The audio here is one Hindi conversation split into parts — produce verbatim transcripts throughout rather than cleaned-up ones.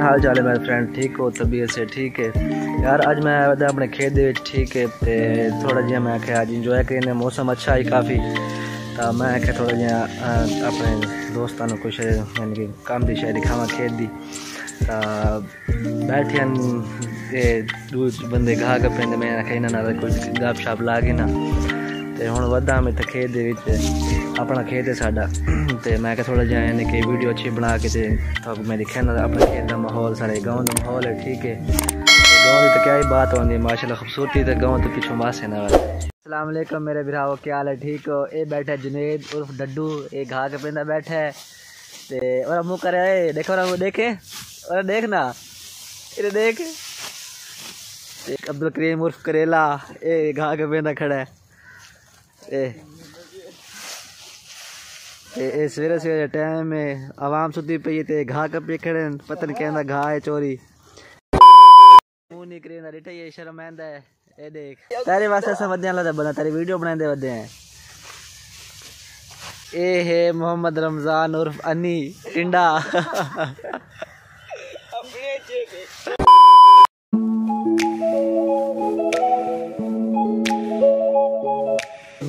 क्या हाल चाल है मेरे फ्रेंड? ठीक हो? तबीयत से ठीक है यार? अज मैं आया अपने खेत दे विच, ठीक है। तो थोड़ा जिहा मैं आख्या अज इंजॉय करीने, मौसम अच्छा है काफ़ी। तो मैं आख्या थोड़ा जिहा अपने दोस्तों को कुछ यानी कि कम की शायरी खावा खेत दी। तो बैठे दूसरे बंदे गाह गप्पे, मैं आख्या इन्होंने नाल कुछ गप शप ला के ना ते हुण वधां मैं तो खेत दे विच, अपना खेत है साडा। तो मैं क्या थोड़ा जहाँ यानी कि वीडियो अच्छी बना के तो मैं दिखा ना अपने खेत का माहौल, सारे गाँव का माहौल है, ठीक है। गाँव की तो क्या ही बात होती है, माशाल्लाह खूबसूरती तो गाँव तो पिछू मास है ना। अस्सलाम वालेकुम मेरे भराओ, क्या हाल है? ठीक हो? ये बैठा जुनेद उर्फ डड्डू, ये घा के पेंदा बैठा है ते और मुँह करे देखो ना, वो देखे और देखना इधर देख, एक अब्दुल करीम उर्फ करेला, ये घा के पेंदा खड़ा है। ए ए सवेरे सवेरे टाइम में आवाम सुती पई ते घा कपे खड़े, पतन कहना घा है चोरी, मुंह निकरे ना रिटा ये शर्मांदा है। ए देख तारे वास्ते समझने वाला बंदा तारी वीडियो बनांदे वदे हैं। ए है मोहम्मद रमजान उर्फ अनी टिंडा। अपने चेक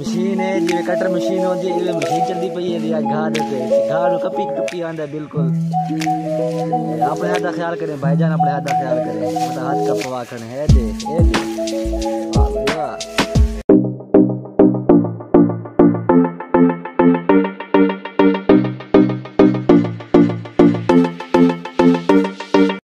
मशीन है जिम्मे कटर मशीन होती है, ये मशीन चलती पई है, घाह देते घाह कपी टुपी आंदा बिल्कुल। अपने हाथ का ख्याल करें भाईजान, अपने हाथ का ख्याल करें, हाथ का पवा खड़े है दे, ए दे।